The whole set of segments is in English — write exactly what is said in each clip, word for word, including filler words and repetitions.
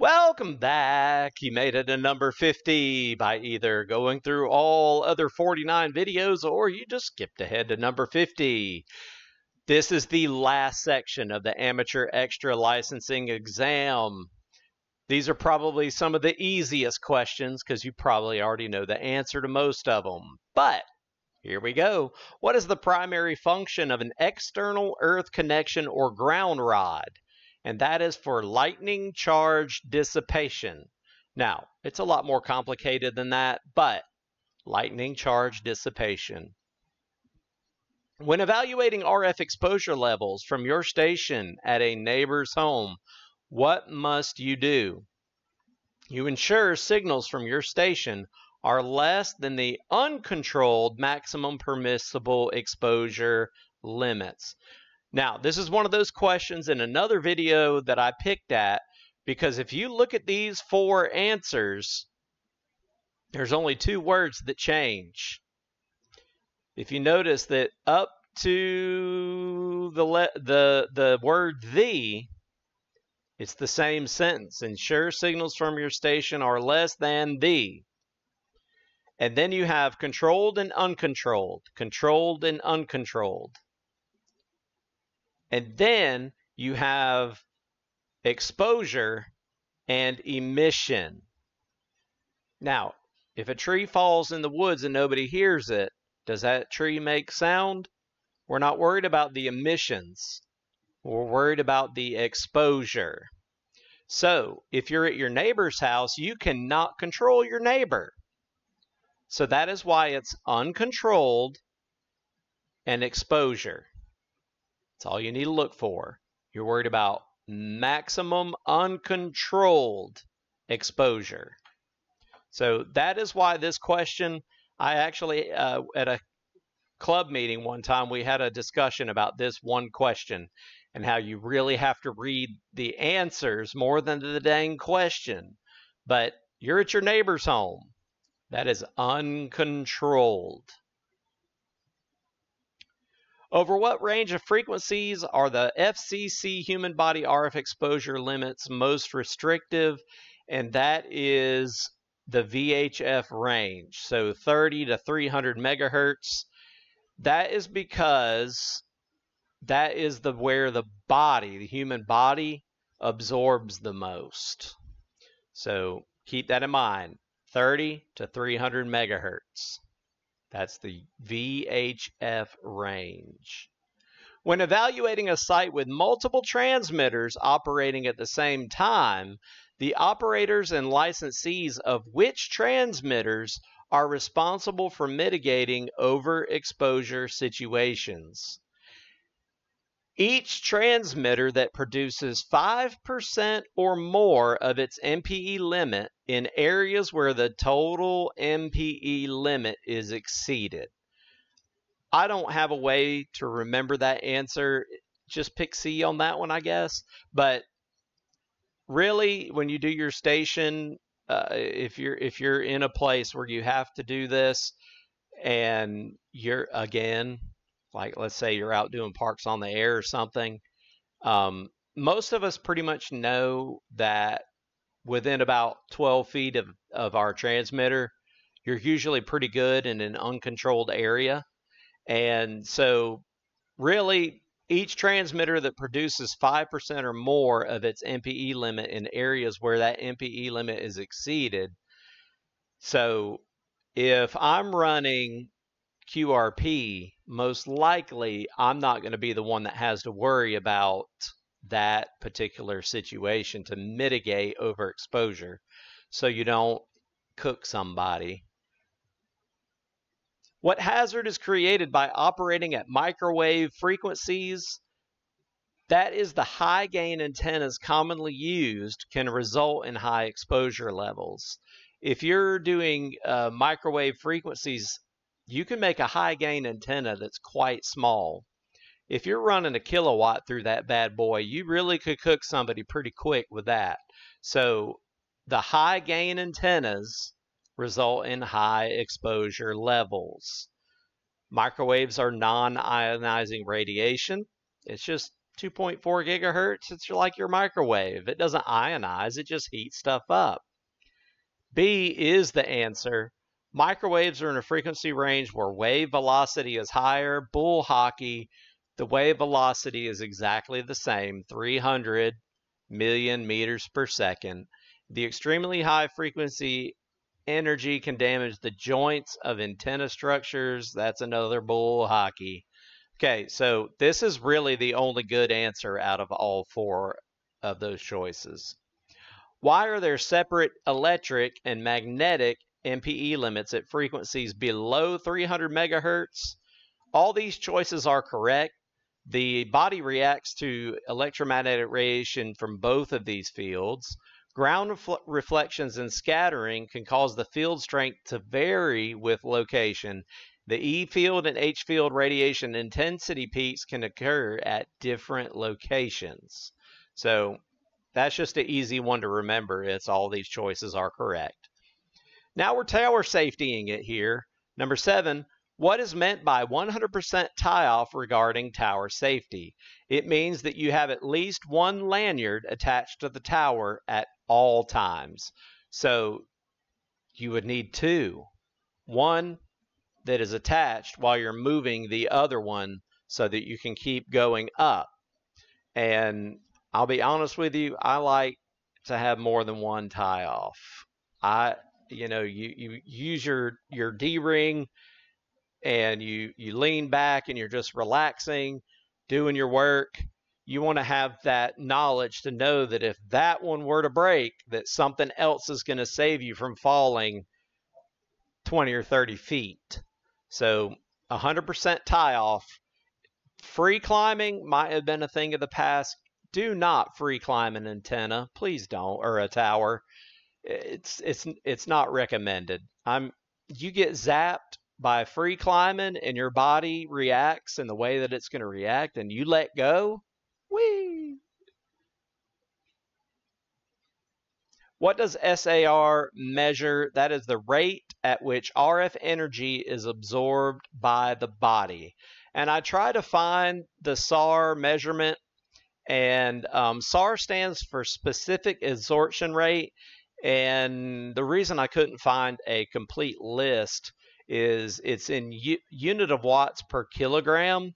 Welcome back. You made it to number fifty by either going through all other forty-nine videos or you just skipped ahead to number fifty. This is the last section of the Amateur Extra Licensing Exam. These are probably some of the easiest questions because you probably already know the answer to most of them. But here we go. What is the primary function of an external earth connection or ground rod? And that is for lightning charge dissipation. Now, it's a lot more complicated than that, but lightning charge dissipation. When evaluating R F exposure levels from your station at a neighbor's home, what must you do? You ensure signals from your station are less than the uncontrolled maximum permissible exposure limits. Now, this is one of those questions in another video that I picked at, because if you look at these four answers, there's only two words that change. If you notice that up to the le the the word "the," it's the same sentence. Ensure signals from your station are less than the. And then you have controlled and uncontrolled, controlled and uncontrolled. And then you have exposure and emission. Now, if a tree falls in the woods and nobody hears it, does that tree make sound? We're not worried about the emissions. We're worried about the exposure. So if you're at your neighbor's house, you cannot control your neighbor. So that is why it's uncontrolled and exposure. That's all you need to look for. You're worried about maximum uncontrolled exposure. So that is why this question, I actually, uh, at a club meeting one time, we had a discussion about this one question and how you really have to read the answers more than the dang question. But you're at your neighbor's home. That is uncontrolled. Over what range of frequencies are the F C C human body R F exposure limits most restrictive? And that is the V H F range, so thirty to three hundred megahertz. That is because that is the where the body, the human body, absorbs the most. So keep that in mind. thirty to three hundred megahertz. That's the V H F range. When evaluating a site with multiple transmitters operating at the same time, the operators and licensees of which transmitters are responsible for mitigating overexposure situations? Each transmitter that produces five percent or more of its M P E limit in areas where the total M P E limit is exceeded. I don't have a way to remember that answer. Just pick C on that one, I guess. But really, when you do your station, uh, if you're if you're in a place where you have to do this, and you're again. Like, let's say you're out doing parks on the air or something. Um, most of us pretty much know that within about twelve feet of, of our transmitter, you're usually pretty good in an uncontrolled area. And so really, each transmitter that produces five percent or more of its M P E limit in areas where that M P E limit is exceeded. So if I'm running Q R P, most likely I'm not going to be the one that has to worry about that particular situation to mitigate overexposure so you don't cook somebody. What hazard is created by operating at microwave frequencies? That is the high gain antennas commonly used can result in high exposure levels. If you're doing uh, microwave frequencies, you can make a high gain antenna that's quite small. If you're running a kilowatt through that bad boy, you really could cook somebody pretty quick with that. So the high gain antennas result in high exposure levels. Microwaves are non-ionizing radiation. It's just two point four gigahertz, it's like your microwave. It doesn't ionize, it just heats stuff up. B is the answer. Microwaves are in a frequency range where wave velocity is higher. Bull hockey, the wave velocity is exactly the same, three hundred million meters per second. The extremely high frequency energy can damage the joints of antenna structures. That's another bull hockey. Okay, so this is really the only good answer out of all four of those choices. Why are there separate electric and magnetic M P E limits at frequencies below three hundred megahertz? All these choices are correct. The body reacts to electromagnetic radiation from both of these fields. Ground refl reflections and scattering can cause the field strength to vary with location. The E field and H field radiation intensity peaks can occur at different locations. So that's just an easy one to remember. It's all these choices are correct. Now we're tower safetying it here. Number seven, what is meant by one hundred percent tie-off regarding tower safety? It means that you have at least one lanyard attached to the tower at all times. So you would need two. One that is attached while you're moving the other one so that you can keep going up. And I'll be honest with you, I like to have more than one tie off. I, you know, you, you use your, your D-ring and you, you lean back and you're just relaxing, doing your work. You want to have that knowledge to know that if that one were to break, that something else is going to save you from falling twenty or thirty feet. So one hundred percent tie off. Free climbing might have been a thing of the past. Do not free climb an antenna. Please don't, or a tower. It's it's it's not recommended. I'm you get zapped by free climbing and your body reacts in the way that it's going to react and you let go. Whee! What does S A R measure? That is the rate at which R F energy is absorbed by the body. And I try to find the S A R measurement, and um, S A R stands for specific absorption rate. And the reason I couldn't find a complete list is it's in u unit of watts per kilogram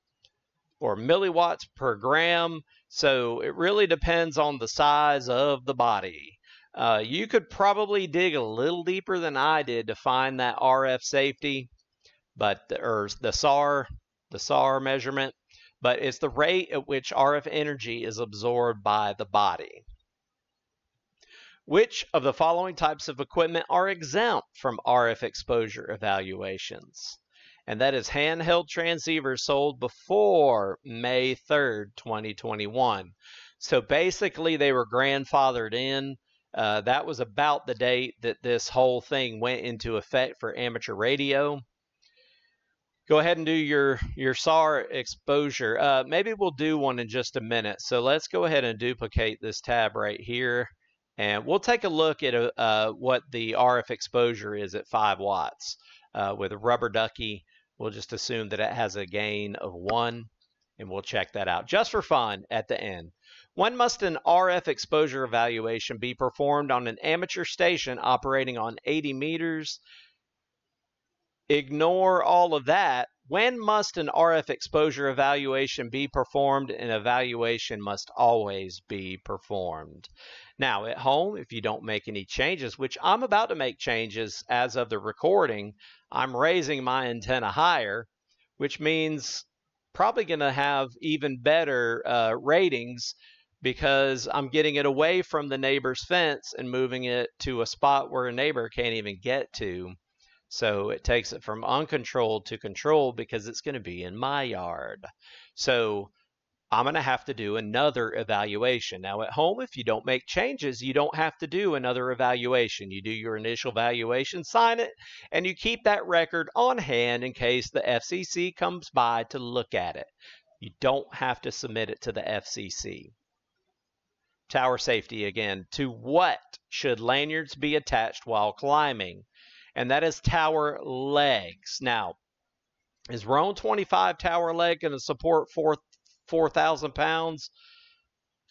or milliwatts per gram. So it really depends on the size of the body. Uh, you could probably dig a little deeper than I did to find that R F safety, but the, or the S A R, the S A R measurement, but it's the rate at which R F energy is absorbed by the body. Which of the following types of equipment are exempt from R F exposure evaluations? And that is handheld transceivers sold before May third, twenty twenty-one. So basically they were grandfathered in. Uh, that was about the date that this whole thing went into effect for amateur radio. Go ahead and do your, your S A R exposure. Uh, maybe we'll do one in just a minute. So let's go ahead and duplicate this tab right here. And we'll take a look at uh, what the R F exposure is at five watts. Uh, with a rubber ducky, we'll just assume that it has a gain of one, and we'll check that out just for fun at the end. When must an R F exposure evaluation be performed on an amateur station operating on eighty meters? Ignore all of that. When must an R F exposure evaluation be performed? An evaluation must always be performed. Now, at home, if you don't make any changes, which I'm about to make changes as of the recording, I'm raising my antenna higher, which means probably going to have even better uh, ratings because I'm getting it away from the neighbor's fence and moving it to a spot where a neighbor can't even get to. So it takes it from uncontrolled to controlled because it's going to be in my yard. So I'm going to have to do another evaluation. Now at home, if you don't make changes, you don't have to do another evaluation. You do your initial evaluation, sign it, and you keep that record on hand in case the F C C comes by to look at it. You don't have to submit it to the F C C. Tower safety again. To what should lanyards be attached while climbing? And that is tower legs. Now, is Roan twenty-five tower leg going to support four, four thousand pounds,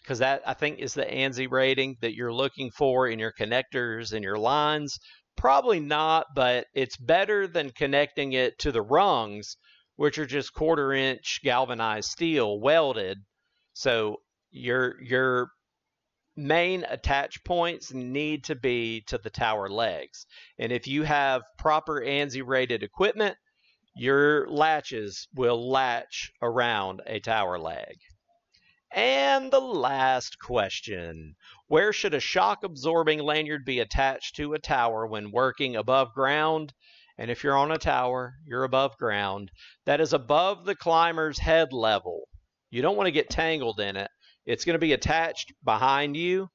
because that, I think, is the ANSI rating that you're looking for in your connectors and your lines. Probably not, but it's better than connecting it to the rungs, which are just quarter-inch galvanized steel welded. So your, your main attach points need to be to the tower legs. And if you have proper ANSI-rated equipment, your latches will latch around a tower leg. And the last question, where should a shock-absorbing lanyard be attached to a tower when working above ground? And if you're on a tower, you're above ground. That is above the climber's head level. You don't want to get tangled in it. It's going to be attached behind you,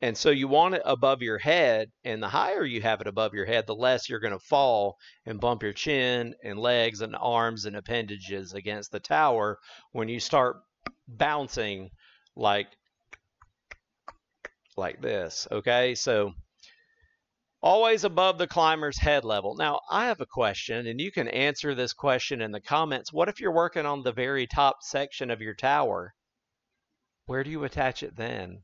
and so you want it above your head, and the higher you have it above your head, the less you're going to fall and bump your chin and legs and arms and appendages against the tower when you start bouncing like like this. Okay, so always above the climber's head level. Now I have a question, and you can answer this question in the comments. What if you're working on the very top section of your tower? Where do you attach it then?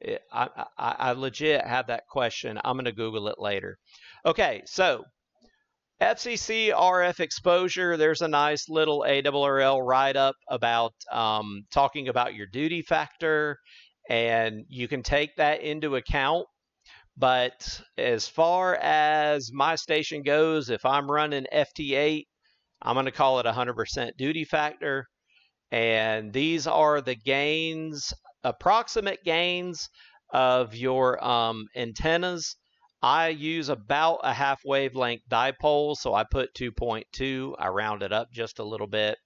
It, I, I, I legit have that question. I'm going to Google it later. Okay, so F C C R F exposure, there's a nice little A R R L write-up about um, talking about your duty factor, and you can take that into account. But as far as my station goes, if I'm running F T eight, I'm going to call it one hundred percent duty factor. And these are the gains, approximate gains of your um, antennas. I use about a half wavelength dipole, so I put two point two. I round it up just a little bit.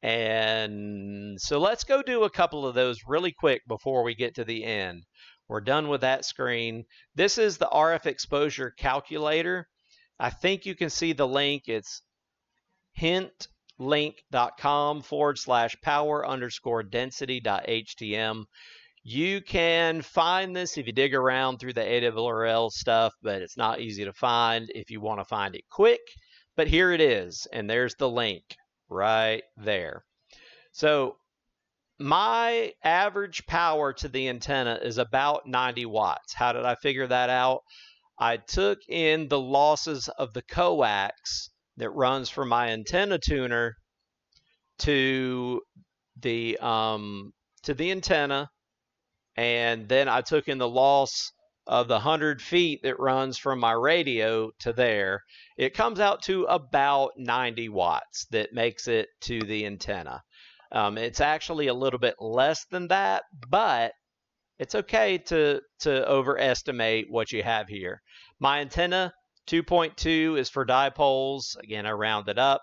And so let's go do a couple of those really quick before we get to the end. We're done with that screen. This is the R F exposure calculator. I think you can see the link. It's hintlink.com forward slash power underscore density dot htm. You can find this if you dig around through the A R R L stuff, but it's not easy to find if you want to find it quick. But here it is, and there's the link right there. So my average power to the antenna is about ninety watts. How did I figure that out? I took in the losses of the coax that runs from my antenna tuner to the, um, to the antenna. And then I took in the loss of the one hundred feet that runs from my radio to there. It comes out to about ninety watts that makes it to the antenna. Um, it's actually a little bit less than that, but it's okay to, to overestimate what you have here. My antenna, two point two is for dipoles. Again, I rounded up.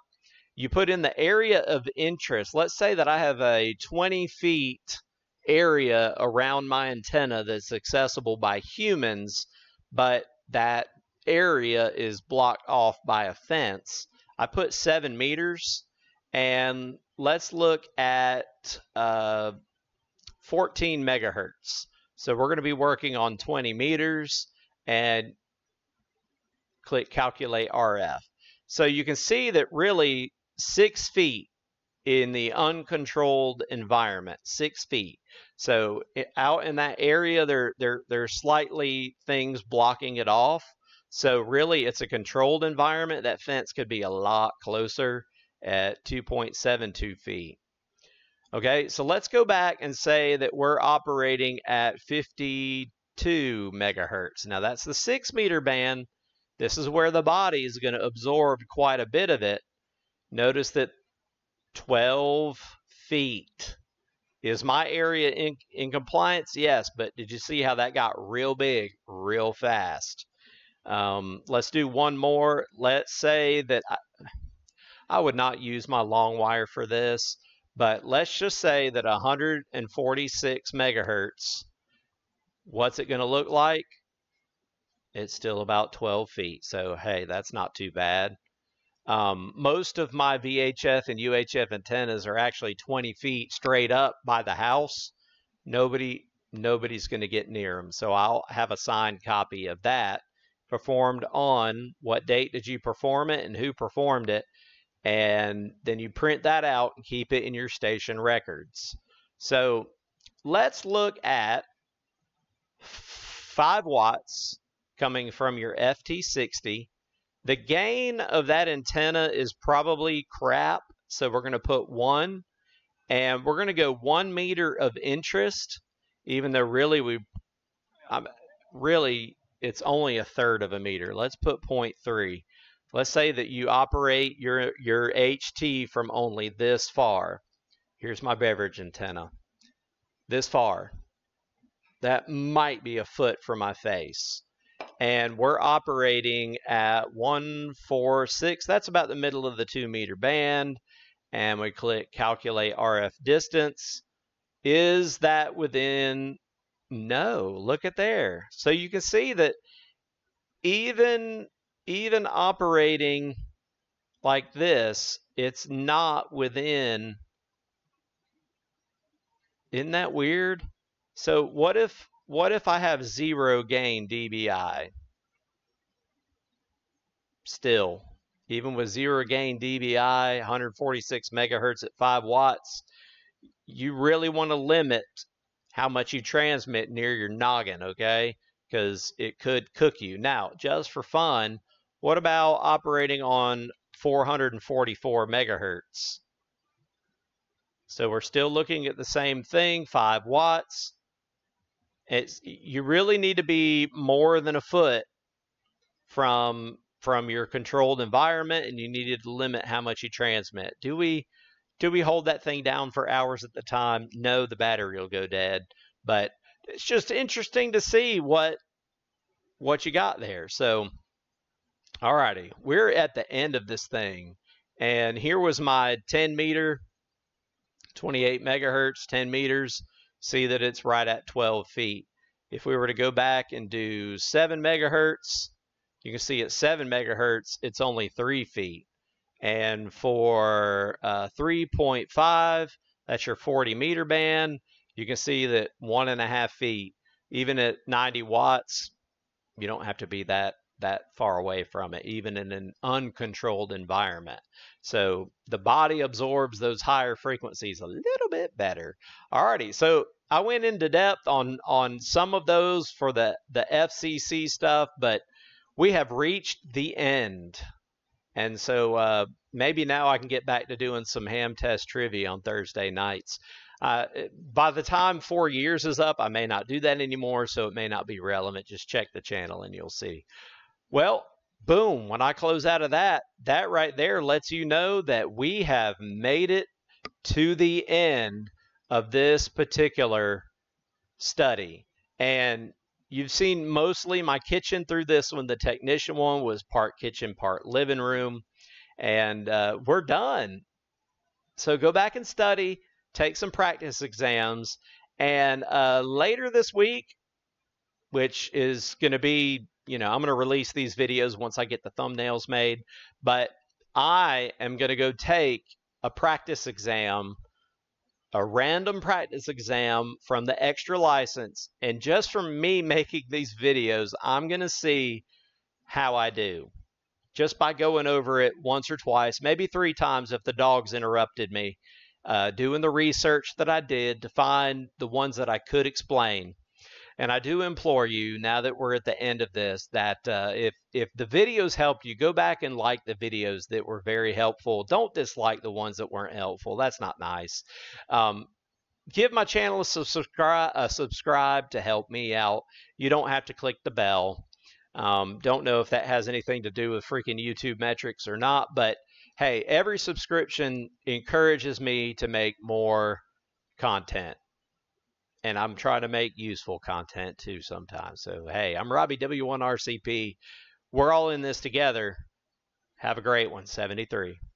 You put in the area of interest. Let's say that I have a twenty feet area around my antenna that's accessible by humans, but that area is blocked off by a fence. I put seven meters, and let's look at uh, fourteen megahertz. So we're going to be working on twenty meters, and click calculate R F. So you can see that really six feet in the uncontrolled environment, six feet. So out in that area, there, there, there are slightly things blocking it off. So really, it's a controlled environment. That fence could be a lot closer at two point seven two feet. Okay, so let's go back and say that we're operating at fifty-two megahertz. Now that's the six meter band. This is where the body is going to absorb quite a bit of it. Notice that twelve feet. Is my area in, in compliance? Yes, but did you see how that got real big real fast? Um, let's do one more. Let's say that I, I would not use my long wire for this, but let's just say that one hundred forty-six megahertz. What's it going to look like? It's still about twelve feet. So, hey, that's not too bad. Um, most of my V H F and U H F antennas are actually twenty feet straight up by the house. Nobody, nobody's going to get near them. So I'll have a signed copy of that performed on what date did you perform it and who performed it. and then you print that out and keep it in your station records. So let's look at five watts coming from your F T sixty. The gain of that antenna is probably crap, so we're going to put one, and we're going to go one meter of interest, even though really we, I'm, really it's only a third of a meter. Let's put zero point three. Let's say that you operate your, your H T from only this far. Here's my beverage antenna. This far. That might be a foot from my face. And we're operating at one four six. That's about the middle of the two meter band. And we click calculate R F distance. Is that within? No, look at there. So you can see that even, even operating like this, it's not within. Isn't that weird? So what if, what if I have zero gain dBi? Still, even with zero gain dBi, one forty-six megahertz at five watts, you really want to limit how much you transmit near your noggin, okay? Because it could cook you. Now, just for fun, what about operating on four forty-four megahertz? So we're still looking at the same thing, five watts. It's, you really need to be more than a foot from from your controlled environment, and you needed to limit how much you transmit. Do we do we hold that thing down for hours at the time? No, the battery will go dead. But it's just interesting to see what what you got there. So, alrighty, we're at the end of this thing, and here was my ten meter, twenty-eight megahertz, ten meters. See that it's right at twelve feet. If we were to go back and do seven megahertz, you can see at seven megahertz, it's only three feet. And for uh, three point five, that's your forty meter band, you can see that one and a half feet. Even at ninety watts, you don't have to be that, that far away from it, even in an uncontrolled environment. So the body absorbs those higher frequencies a little bit better. Alrighty, so I went into depth on on some of those for the the F C C stuff, but we have reached the end, and so uh, maybe now I can get back to doing some ham test trivia on Thursday nights. Uh, by the time four years is up, I may not do that anymore, so it may not be relevant. Just check the channel and you'll see. Well, boom, when I close out of that, that right there lets you know that we have made it to the end of this particular study. And you've seen mostly my kitchen through this one. The technician one was part kitchen, part living room. And uh, we're done. So go back and study, take some practice exams. And uh, later this week, which is going to be, you know, I'm going to release these videos once I get the thumbnails made, but I am going to go take a practice exam, a random practice exam from the extra license. And just from me making these videos, I'm going to see how I do just by going over it once or twice, maybe three times if the dogs interrupted me, uh, doing the research that I did to find the ones that I could explain. And I do implore you, now that we're at the end of this, that uh, if, if the videos helped you, go back and like the videos that were very helpful. Don't dislike the ones that weren't helpful. That's not nice. Um, give my channel a subscribe, a subscribe to help me out. You don't have to click the bell. Um, don't know if that has anything to do with freaking YouTube metrics or not. But, hey, every subscription encourages me to make more content. And I'm trying to make useful content too sometimes. So, hey, I'm Robbie, W one R C P. We're all in this together. Have a great one, seventy-three.